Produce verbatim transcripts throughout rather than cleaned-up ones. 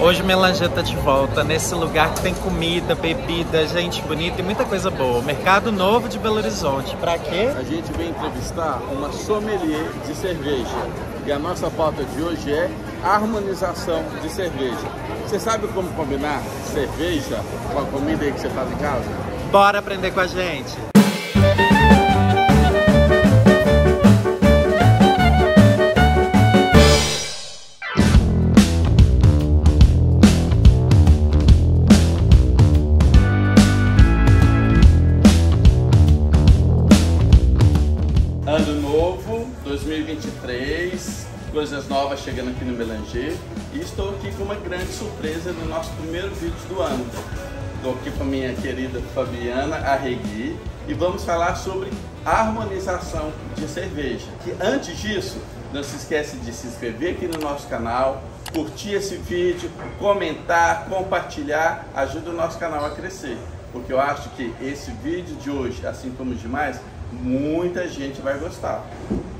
Hoje Melangé tá de volta nesse lugar que tem comida, bebida, gente bonita e muita coisa boa. Mercado Novo de Belo Horizonte. Pra quê? A gente vem entrevistar uma sommelier de cerveja. E a nossa pauta de hoje é harmonização de cerveja. Você sabe como combinar cerveja com a comida aí que você faz em casa? Bora aprender com a gente! Coisas novas chegando aqui no Melangé e estou aqui com uma grande surpresa no nosso primeiro vídeo do ano. Estou aqui com a minha querida Fabiana Arreguy e vamos falar sobre harmonização de cerveja. E antes disso, não se esquece de se inscrever aqui no nosso canal, curtir esse vídeo, comentar, compartilhar, ajuda o nosso canal a crescer, porque eu acho que esse vídeo de hoje, assim como os demais, muita gente vai gostar.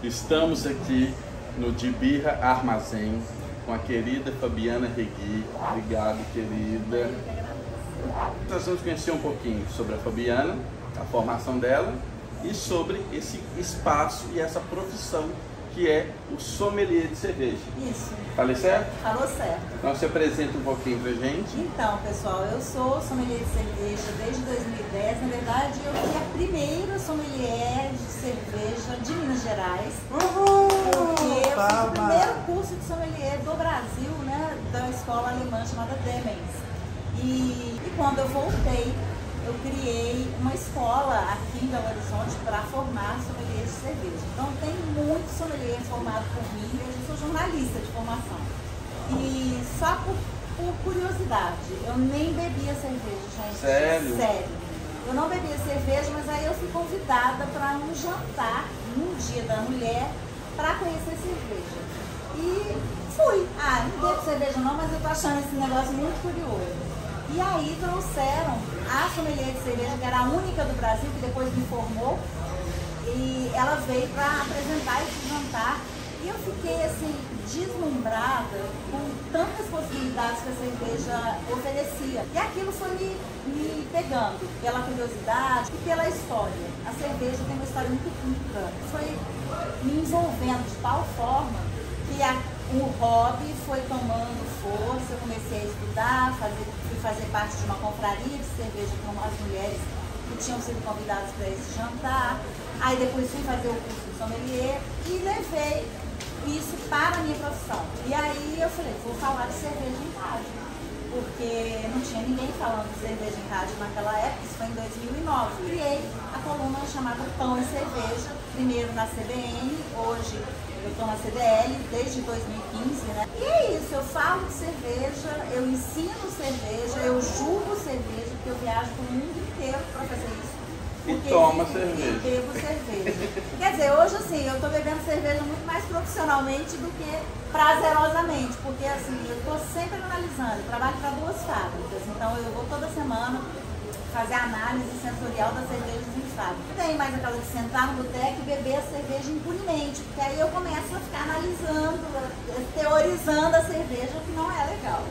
Estamos aqui no De Birra Armazém, com a querida Fabiana Arreguy. Obrigado, querida. Nós vamos conhecer um pouquinho sobre a Fabiana, a formação dela e sobre esse espaço e essa profissão que é o sommelier de cerveja. Isso. Falei certo? Falou certo. Então se apresenta um pouquinho pra gente. Então, pessoal, eu sou sommelier de cerveja desde dois mil e dez. Na verdade, eu fui a primeira sommelier de cerveja de Minas Gerais. Uhul! Porque eu fiz o primeiro curso de sommelier do Brasil, né? Da escola alemã chamada Demens. E, e quando eu voltei, eu criei uma escola aqui em Belo Horizonte para formar sommeliers de cerveja. Então tem muito sommelier formado por mim, eu sou jornalista de formação. E só por, por curiosidade, eu nem bebia cerveja, gente. Sério? Sério. Eu não bebia cerveja, mas aí eu fui convidada para um jantar, num dia da mulher, para conhecer cerveja. E fui. Ah, não bebo cerveja não, mas eu tô achando esse negócio muito curioso. E aí trouxeram a sommelier de cerveja, que era a única do Brasil, que depois me formou, e ela veio para apresentar esse jantar. E eu fiquei assim, deslumbrada com tantas possibilidades que a cerveja oferecia. E aquilo foi me, me pegando, pela curiosidade e pela história. A cerveja tem uma história muito rica. Foi me envolvendo de tal forma que a, o hobby foi tomando força. Eu comecei a estudar, fazer fazer parte de uma confraria de cerveja com as mulheres que tinham sido convidadas para esse jantar. Aí depois fui fazer o curso de sommelier e levei isso para a minha profissão. E aí eu falei, vou falar de cerveja em rádio, porque não tinha ninguém falando de cerveja em rádio naquela época, isso foi em dois mil e nove. Criei a coluna chamada Pão e Cerveja, primeiro na C B N, hoje eu estou na C D L desde dois mil e quinze, né? E é isso, eu falo de cerveja, eu ensino cerveja, eu julgo cerveja, porque eu viajo para o mundo inteiro para fazer isso. Porque e toma eu, cerveja. E bebo cerveja. Quer dizer, hoje assim, eu estou bebendo cerveja muito mais profissionalmente do que prazerosamente, porque assim, eu estou sempre analisando, eu trabalho para duas fábricas, então eu vou toda semana fazer análise sensorial das cervejas em fábrica. Tem mais aquela de sentar no boteco e beber a cerveja impunemente, porque aí eu começo a ficar analisando, teorizando a cerveja, o que não é legal.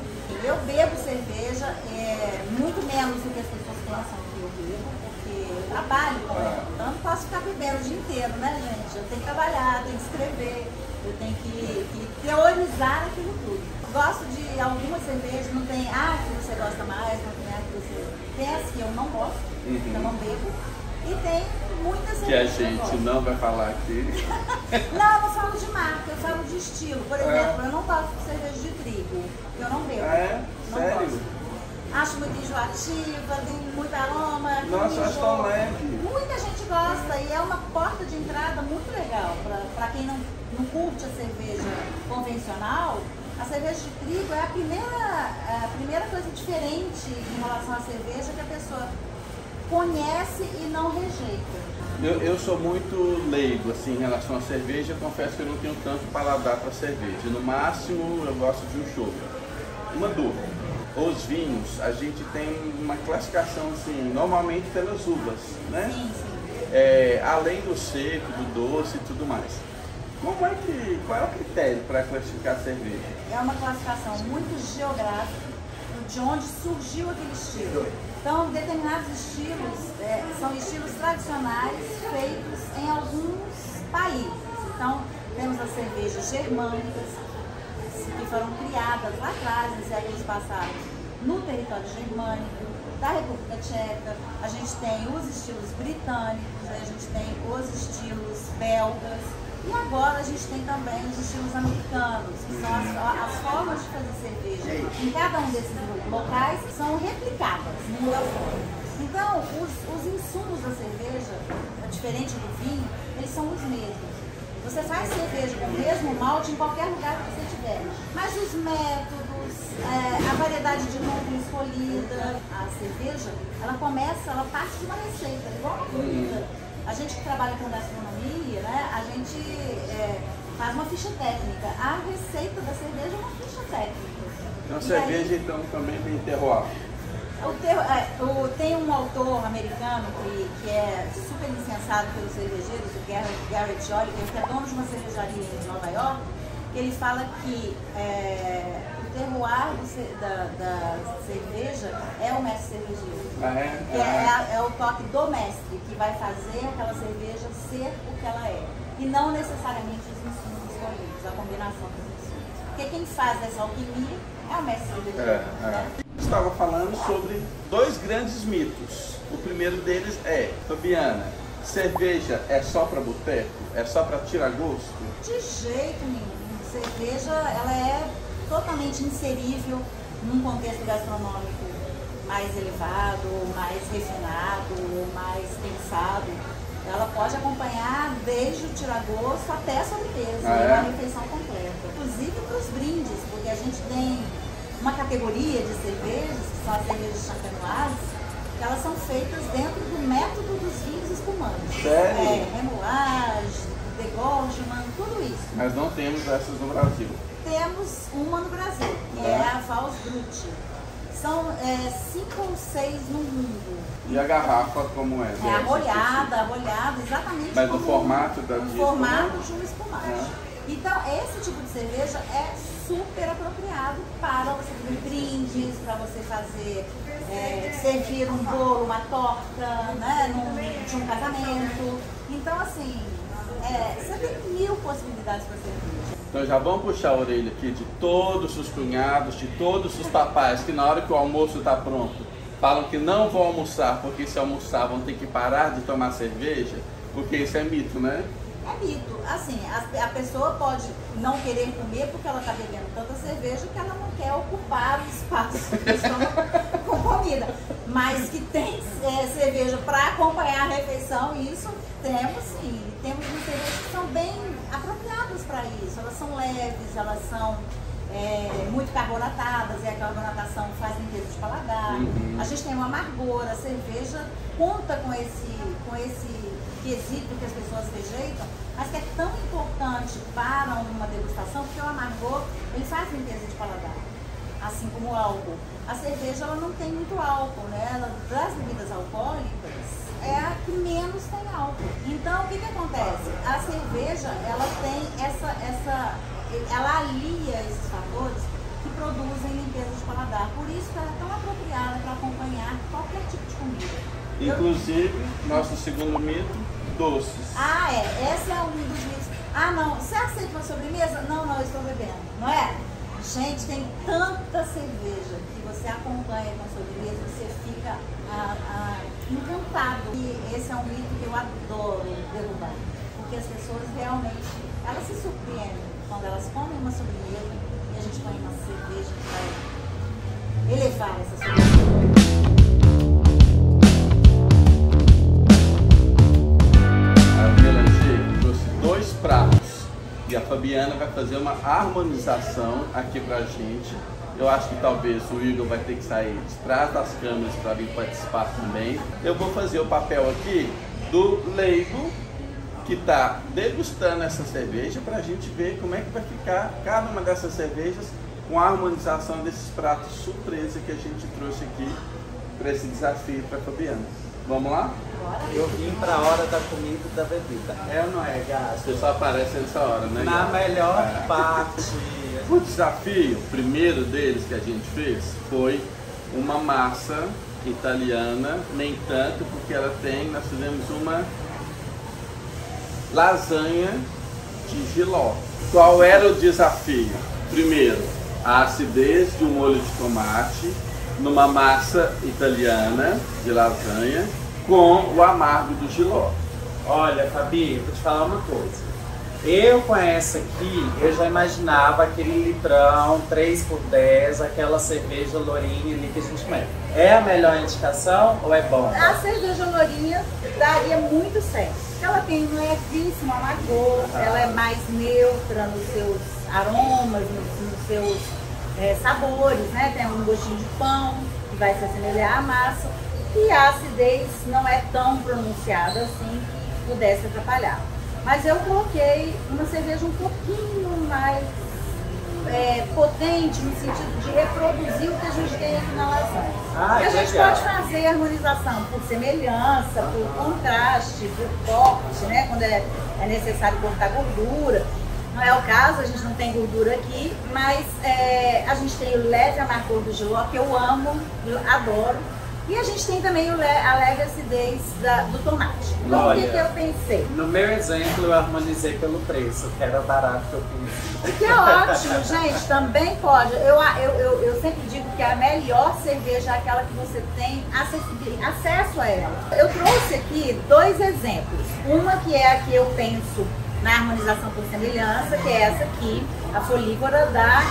Eu bebo cerveja, é, muito menos do que as pessoas pensam que eu bebo, porque eu trabalho com ela. Então eu não posso ficar bebendo o dia inteiro, né, gente? Eu tenho que trabalhar, eu tenho que escrever, eu tenho que, que teorizar aquilo tudo. Gosto de algumas cervejas, não tem ah, que você gosta mais, não tem ah, que você pensa que eu não gosto, uhum. Que eu não bebo. E tem muitas cervejas que a gente que não vai falar aqui. Não, eu não falo de marca, eu falo de estilo. Por exemplo, é. eu não gosto de cerveja de trigo, eu não bebo. Ah, é? Não Sério? Gosto. Acho muito enjoativa, tem muito aroma. Tem Nossa, acho tão leve. Muita gente gosta e é uma porta de entrada muito legal para quem não, não curte a cerveja convencional. A cerveja de trigo é a primeira, a primeira coisa diferente em relação à cerveja que a pessoa conhece e não rejeita. Eu, eu sou muito leigo assim, em relação à cerveja, confesso que eu não tenho tanto paladar para cerveja. No máximo eu gosto de um chopp. Uma dúvida, os vinhos a gente tem uma classificação assim, normalmente pelas uvas, né? Sim, sim. É, além do seco, do doce e tudo mais. Como é que, qual é o critério para classificar a cerveja? É uma classificação muito geográfica, de onde surgiu aquele estilo. Então, determinados estilos é, são estilos tradicionais feitos em alguns países. Então, temos as cervejas germânicas, que foram criadas lá atrás, nos séculos passados, no território germânico, da República Tcheca. A gente tem os estilos britânicos, a gente tem os estilos belgas, e agora a gente tem também os estilos americanos, que são as, as formas de fazer cerveja em cada um desses locais são replicadas no mundo afora. Então, os, os insumos da cerveja, diferente do vinho, eles são os mesmos. Você faz cerveja com o mesmo malte em qualquer lugar que você tiver, mas os métodos, é, a variedade de lúpulo escolhida, a cerveja, ela começa, ela parte de uma receita, igual a comida. A gente que trabalha com gastronomia, né, a gente é, faz uma ficha técnica. A receita da cerveja é uma ficha técnica. Então, e cerveja, aí, então, também tem terroir. O ter, é, o, tem um autor americano que, que é super licenciado pelos cervejeiros, o Garrett Jolly, que é dono de uma cervejaria em Nova York, que ele fala que é, o terroir do, da, da cerveja é o mestre cervejeiro. Ah, é? Que é, é, é o toque do mestre, que vai fazer aquela cerveja ser o que ela é. E não necessariamente os insumos escolhidos, a combinação dos insumos. Porque quem faz essa alquimia é o mestre cervejeiro. É, né? é. Estava falando sobre dois grandes mitos. O primeiro deles é, Fabiana, cerveja é só para boteco? É só para tirar gosto? De jeito nenhum. Cerveja, ela é totalmente inserível num contexto gastronômico mais elevado, mais refinado, mais pensado. Ela pode acompanhar desde o tiragosto até a sobremesa, ah, é? uma refeição completa. Inclusive para os brindes, porque a gente tem uma categoria de cervejas, que são as cervejas champenoises, que elas são feitas dentro do método dos vinhos espumantes. Sério? É, remoulage, degorgement, tudo isso. Mas não temos essas no Brasil. Temos uma no Brasil, que é, é a Vals Brut. São é, cinco ou seis no mundo. E a garrafa como é? É arrolhada, arrolhada, exatamente. Mas como no formato da no formato de um espumante. É. Então, esse tipo de cerveja é super apropriado para você fazer brindes, para você fazer, é, servir um bolo, uma torta, né, num, de um casamento. Então, assim, é, você tem mil possibilidades para cerveja. Então já vamos puxar a orelha aqui de todos os cunhados, de todos os papais que na hora que o almoço está pronto falam que não vão almoçar porque se almoçar vão ter que parar de tomar cerveja, porque isso é mito, né? É mito. Assim, a, a pessoa pode não querer comer porque ela está bebendo tanta cerveja que ela não quer ocupar o espaço que estão com comida. Mas que tem é, cerveja para acompanhar a refeição, isso temos sim. Temos cervejas que são bem apropriadas para isso. Elas são leves, elas são é, muito carbonatadas, e a carbonatação faz limpeza de paladar. Uhum. A gente tem um amargor, a cerveja conta com esse, com esse quesito que as pessoas rejeitam, mas que é tão importante para uma degustação, porque o amargor ele faz limpeza de paladar, assim como o álcool. A cerveja ela não tem muito álcool, né? Ela, das bebidas alcoólicas, é a que menos tem álcool. Então, o que que acontece? A cerveja, ela tem essa, essa... ela alia esses fatores que produzem limpeza de paladar. Por isso que ela é tão apropriada para acompanhar qualquer tipo de comida. Inclusive, Eu... nosso segundo mito, doces. Ah, é. Esse é um dos mitos. Ah, não. Você aceita uma sobremesa? Não, não, eu estou bebendo. Não é? Gente, tem tanta cerveja que você acompanha com a sobremesa, você fica... A, a, encantado. E esse é um mito que eu adoro derrubar, porque as pessoas realmente, elas se surpreendem quando elas comem uma sobremesa e a gente põe uma cerveja que vai elevar essa sobremesa. A Melangé trouxe dois pratos e a Fabiana vai fazer uma harmonização aqui pra gente. Eu acho que talvez o Igor vai ter que sair de trás das câmeras para vir participar também. Eu vou fazer o papel aqui do leigo que está degustando essa cerveja para a gente ver como é que vai ficar cada uma dessas cervejas com a harmonização desses pratos surpresa que a gente trouxe aqui para esse desafio para a Fabiana. Vamos lá? Eu vim para a hora da comida e da bebida. É ou não é, Gato? Você só aparece nessa hora, né? Na Gato? melhor é. parte. O desafio, o primeiro deles que a gente fez, foi uma massa italiana, nem tanto, porque ela tem, nós fizemos uma lasanha de giló. Qual era o desafio? Primeiro, a acidez de um molho de tomate numa massa italiana de lasanha com o amargo do giló. Olha, Fabi, vou te falar uma coisa. Eu com essa aqui, eu já imaginava aquele litrão três por dez, aquela cerveja lourinha ali que a gente mete. É a melhor indicação ou é bom? A cerveja lourinha daria muito certo. Ela tem um levíssimo amargor, ah. ela é mais neutra nos seus aromas, nos, nos seus é, sabores, né? Tem um gostinho de pão que vai se assemelhar à massa. E a acidez não é tão pronunciada assim que pudesse atrapalhar. Mas eu coloquei uma cerveja um pouquinho mais é, potente, no sentido de reproduzir o que a gente tem aqui na lasanha. Ah, a gente legal. pode fazer a harmonização por semelhança, por contraste, por corte, né? Quando é, é necessário cortar gordura. Não é o caso, a gente não tem gordura aqui, mas é, a gente tem o leve amargor do giló, que eu amo, eu adoro. E a gente tem também a leve acidez da, do tomate. Então, o que eu pensei? No meu exemplo, eu harmonizei pelo preço, que era barato que eu fiz. O que é ótimo, gente, também pode. Eu, eu, eu, eu sempre digo que a melhor cerveja é aquela que você tem acesso a ela. Eu trouxe aqui dois exemplos. Uma que é a que eu penso na harmonização por semelhança, que é essa aqui, a folígora da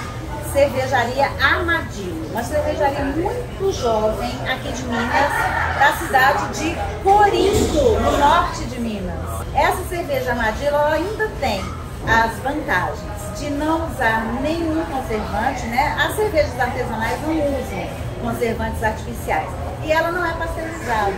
cervejaria Amadil, uma cervejaria muito jovem aqui de Minas, da cidade de Corinto, no norte de Minas. Essa cerveja Amadil, ela ainda tem as vantagens de não usar nenhum conservante, né? As cervejas artesanais não usam conservantes artificiais e ela não é pasteurizada.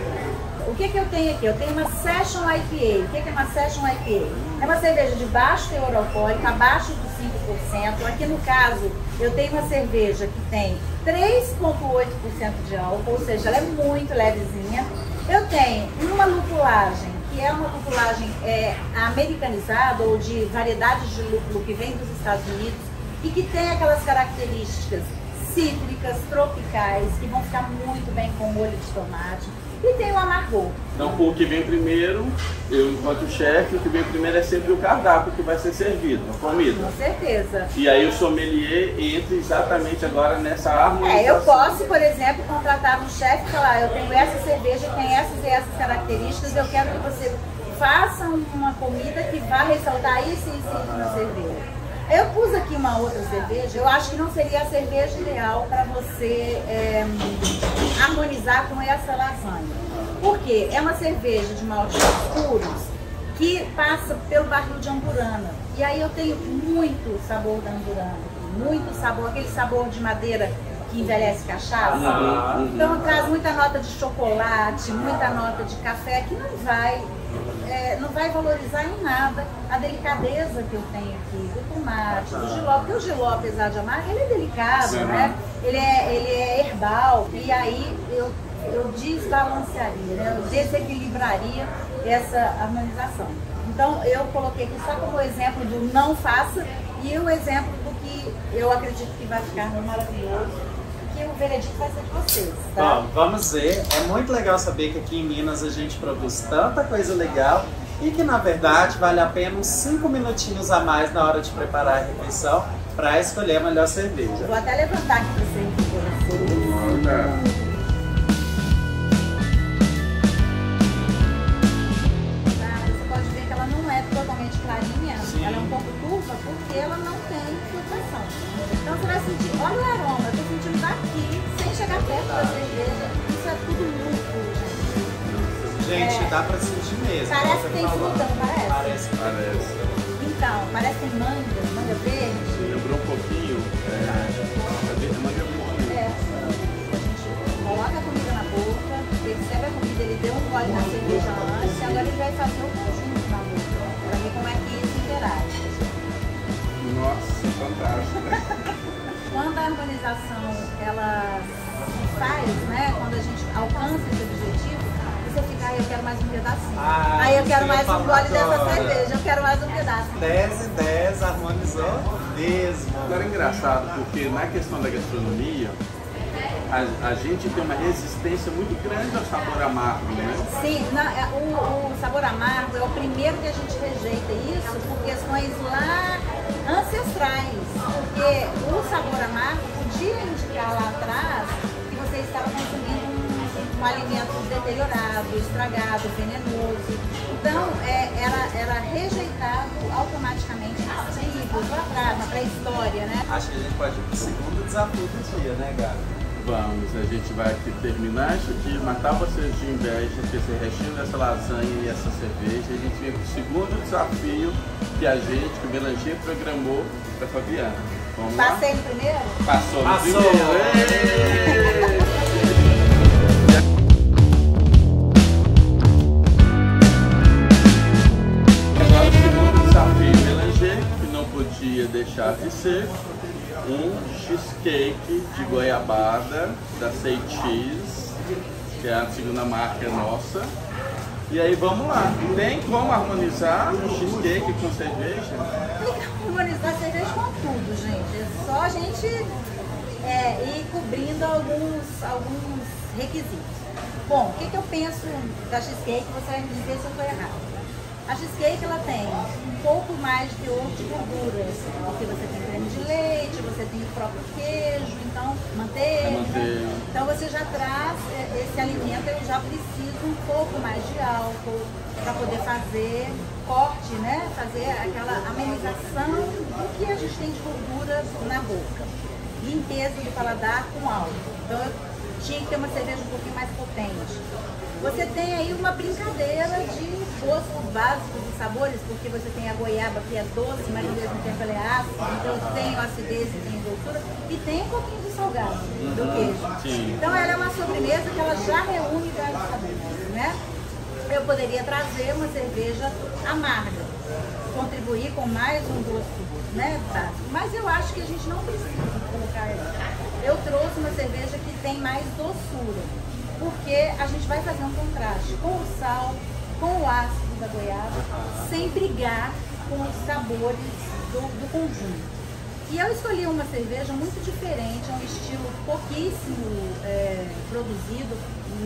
O que que eu tenho aqui? Eu tenho uma Session I P A. O que que é uma Session I P A? É uma cerveja de baixo teor alcoólico, abaixo dos cinco por cento. Aqui no caso, eu tenho uma cerveja que tem três vírgula oito por cento de álcool, ou seja, ela é muito levezinha. Eu tenho uma lupulagem, que é uma lupulagem é, americanizada, ou de variedades de lúpulo que vem dos Estados Unidos, e que tem aquelas características cítricas, tropicais, que vão ficar muito bem com molho de tomate. E tem o amargor. Então, o que vem primeiro, eu enquanto chefe, o que vem primeiro é sempre o cardápio que vai ser servido, a comida. Com certeza. E aí o sommelier entra exatamente agora nessa harmonização. É, eu posso, por exemplo, contratar um chefe e falar, eu tenho essa cerveja, tem essas e essas características, eu quero que você faça uma comida que vá ressaltar isso e isso na cerveja. Eu pus aqui uma outra cerveja, eu acho que não seria a cerveja ideal para você é, harmonizar com essa lasanha. Porque é uma cerveja de maltes escuros que passa pelo barril de Amburana. E aí eu tenho muito sabor da Amburana, muito sabor, aquele sabor de madeira que envelhece cachaça. Ah, então traz muita nota de chocolate, muita nota de café, que não vai... É, não vai valorizar em nada a delicadeza que eu tenho aqui do tomate, do giló, porque o giló, apesar de amargo, ele é delicado, Sim. né? Ele é, ele é herbal, e aí eu, eu desbalancearia, né? Eu desequilibraria essa harmonização. Então eu coloquei aqui só como exemplo do não faça e o exemplo do que eu acredito que vai ficar maravilhoso. O veredito vai ser de vocês, tá? Bom, vamos ver. É muito legal saber que aqui em Minas a gente produz tanta coisa legal e que, na verdade, vale a pena uns cinco minutinhos a mais na hora de preparar a refeição para escolher a melhor cerveja. Vou até levantar aqui para vocês. Olha. Você pode ver que ela não é totalmente clarinha, Sim. ela é um pouco turva porque ela não tem filtração. Então você vai sentir, olha o aroma, eu tô sentindo daqui, sem chegar perto da cerveja. Isso é tudo muito. Gente, é, dá pra sentir mesmo. Parece que tem fruta, não parece? Parece, parece. Então, parece que tem manga, manga verde. Lembrou um pouquinho, é, verde, manga verde. É, a gente coloca a comida na boca, percebe a comida, ele deu um gole na cerveja antes, e agora ele vai fazer o conjunto na boca, pra ver como é que isso interage. Nossa, fantástico, né? Quando a harmonização ela se faz, né, quando a gente alcança esse objetivo, você fica, aí eu quero mais um pedacinho, ah, aí eu quero mais um gole dessa cerveja, eu quero mais um pedaço. dez e dez, harmonizou mesmo. Agora é engraçado, porque na questão da gastronomia, a, a gente tem uma resistência muito grande ao sabor amargo, né? Sim, na, o, o sabor amargo é o primeiro que a gente rejeita, isso por questões lá ancestrais, porque o sabor amargo podia indicar lá atrás que você estava consumindo um, um alimento deteriorado, estragado, venenoso. Então, é, era, era rejeitado automaticamente lá atrás, na pré-história, né? Acho que a gente pode ir para o segundo desafio do dia, né, Gabi? Vamos, a gente vai aqui terminar isso aqui, matar vocês de inveja, esse restinho dessa lasanha e essa cerveja. A gente vem para o segundo desafio que a gente, que o Melangé programou para a Fabiana. Vamos lá? Passei no primeiro? Passou no Passou. primeiro! Agora o segundo desafio, Melangé, que não podia deixar de ser. Um cheesecake de goiabada da Sei X, que é a segunda marca nossa. E aí vamos lá, tem como harmonizar o cheesecake com cerveja? Tem como harmonizar cerveja com tudo, gente. É só a gente é, ir cobrindo alguns, alguns requisitos. Bom, o que, que eu penso da cheesecake? Você vai me dizer se eu estou errada. A cheesecake ela tem um pouco mais de teor de gorduras, porque você tem creme de leite, você tem o próprio queijo, então manteiga. manteiga. Então você já traz esse alimento, ele já precisa um pouco mais de álcool para poder fazer corte, né? Fazer aquela amenização do que a gente tem de gordura na boca. Limpeza do paladar com álcool. Então tinha que ter uma cerveja um pouquinho mais potente. Você tem aí uma brincadeira de gosto básico de sabores, porque você tem a goiaba que é doce, mas ao mesmo tempo ela é ácida, então tem o acidez, tem gordura e tem um pouquinho de salgado do queijo. Sim. Então ela é uma sobremesa que ela já reúne vários sabores, né? Eu poderia trazer uma cerveja amarga, contribuir com mais um gosto, né, básico. Mas eu acho que a gente não precisa colocar isso. Eu trouxe uma cerveja que tem mais doçura, porque a gente vai fazer um contraste com o sal, com o ácido da goiaba, sem brigar com os sabores do, do conjunto. E eu escolhi uma cerveja muito diferente, é um estilo pouquíssimo é, produzido,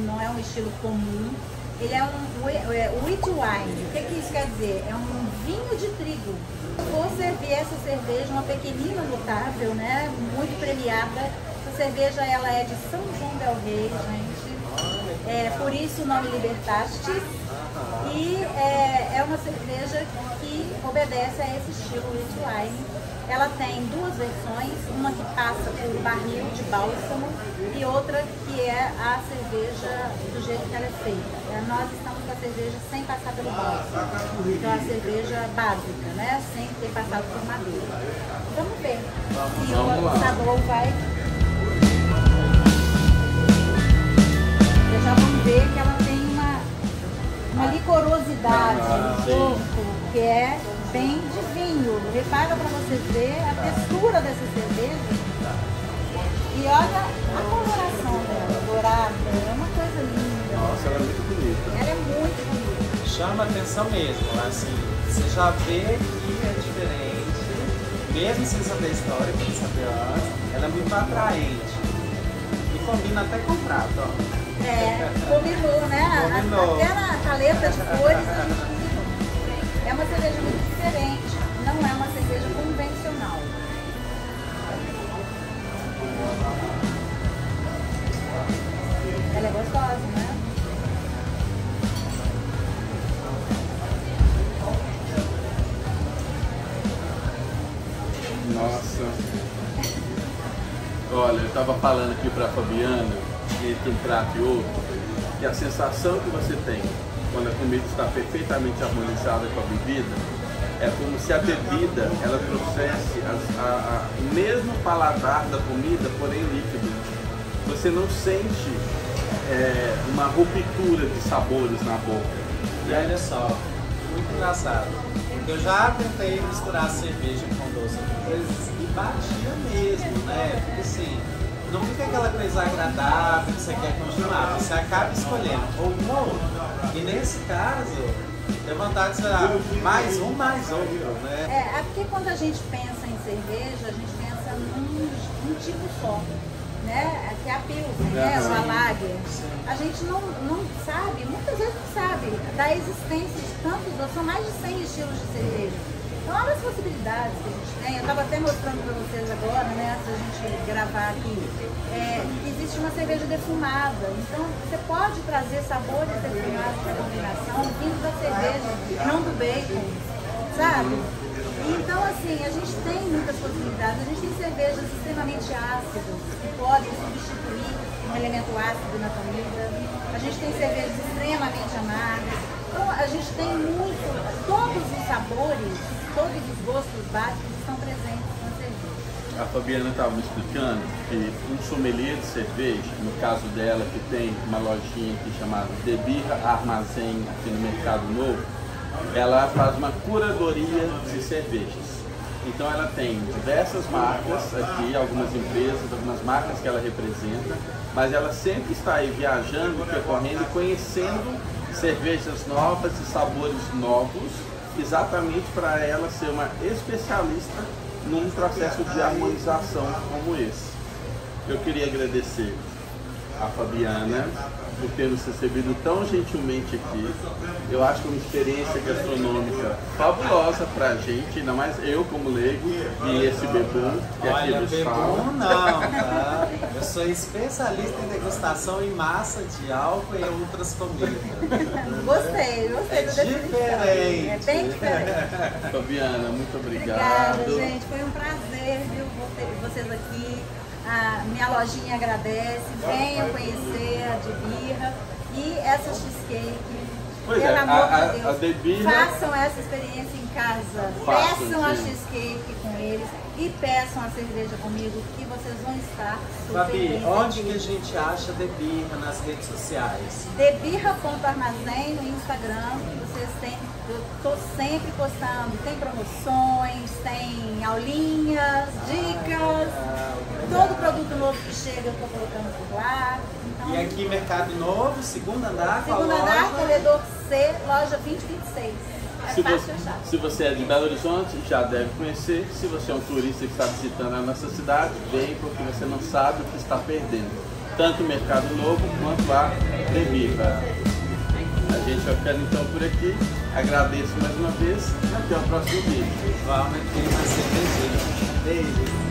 não é um estilo comum. Ele é um é, wheat wine. O que, que isso quer dizer? É um vinho de trigo. Eu vou servir essa cerveja, uma pequenina notável, né? Muito premiada. Essa cerveja ela é de São João del Rei, gente. É, por isso o nome Libertaste, e é, é uma cerveja que obedece a esse estilo wine. Ela tem duas versões, uma que passa por barril de bálsamo e outra que é a cerveja do jeito que ela é feita. É, nós estamos com a cerveja sem passar pelo bálsamo, então é a cerveja básica, né? Sem ter passado por madeira. Vamos ver se o sabor vai... Já vão ver que ela tem uma, uma licorosidade no corpo, que é bem de vinho. Repara para você ver a textura dessa cerveja e olha a coloração dela, dourada, é uma coisa linda. Nossa, ela é muito bonita. Ela é muito bonita. Chama atenção mesmo, assim, você já vê que é diferente, mesmo sem saber a história, sem saber antes, ela é muito atraente e combina até com o prato, ó. É, combinou, né? Combinou. Até na paleta de cores a gente combinou. É uma cerveja muito diferente, não é uma cerveja convencional. Ela é gostosa, né? Nossa! Olha, eu estava falando aqui para a Fabiana, entre um prato e outro, que a sensação que você tem quando a comida está perfeitamente harmonizada com a bebida, é como se a bebida ela trouxesse a, a, a, o mesmo paladar da comida, porém líquido. Você não sente é, uma ruptura de sabores na boca. E olha só, muito engraçado, porque eu já tentei misturar cerveja com doce, mas e batia mesmo, né? Porque assim, não fica aquela coisa agradável que você quer continuar, você acaba escolhendo alguma outra. E nesse caso, tem vontade de ser mais um, mais outro, né? É, é porque quando a gente pensa em cerveja, a gente pensa num, num tipo só, né? Que é a Pilsen, né? Sim. A Lager. Sim. A gente não, não sabe, muitas vezes não sabe, da existência de tantos, são mais de cem estilos de cerveja. Então, olha as possibilidades que a gente tem. Eu estava até mostrando para vocês agora, né? Se a gente gravar aqui, é, existe uma cerveja defumada. Então, você pode trazer sabores defumados para a combinação, vindo da cerveja, não do bacon, sabe? Então, assim, a gente tem muitas possibilidades. A gente tem cervejas extremamente ácidas, que podem substituir um elemento ácido na comida. A gente tem cervejas extremamente amargas. Então, a gente tem muito, todos os sabores, todos os gostos básicos estão presentes na cerveja. A Fabiana estava explicando que um sommelier de cerveja, no caso dela, que tem uma lojinha aqui chamada De Birra Armazém, aqui no Mercado Novo, ela faz uma curadoria de cervejas. Então ela tem diversas marcas aqui, algumas empresas, algumas marcas que ela representa, mas ela sempre está aí viajando, percorrendo, conhecendo cervejas novas e sabores novos, exatamente para ela ser uma especialista num processo de harmonização como esse. Eu queria agradecer a Fabiana por ter nos recebido tão gentilmente aqui. Eu acho uma experiência gastronômica fabulosa para a gente, ainda mais eu como leigo e esse bebum que aqui nos fala. Não, tá? Eu sou especialista em degustação em massa de álcool e outras comidas. Gostei, gostei. É diferente. É bem diferente. Fabiana, muito obrigado. Obrigada, gente. Foi um prazer, viu, vocês aqui. A minha lojinha agradece, venham conhecer a De Birra e essa cheesecake. Pois pelo é, amor a, de Deus, a, a De Birra... façam essa experiência em casa, façam, peçam sim. a cheesecake com eles e peçam a cerveja comigo, que vocês vão estar super felizes. Fabi, onde aqui. que a gente acha De Birra nas redes sociais? De Birra ponto armazém no Instagram, vocês têm, eu estou sempre postando, tem promoções, tem aulinhas, dicas, ah, todo produto novo que chega eu estou colocando por lá. Então, e aqui Mercado Novo, segundo andar, qual loja? Segundo andar, corredor C, loja vinte e vinte e seis. É fácil achar. Se você é de Belo Horizonte, já deve conhecer. Se você é um turista que está visitando a nossa cidade, vem, porque você não sabe o que está perdendo. Tanto o Mercado Novo quanto a De Birra. A gente vai ficando então por aqui. Agradeço mais uma vez. Até o próximo vídeo. Vamos aqui na cerveja. Beijo.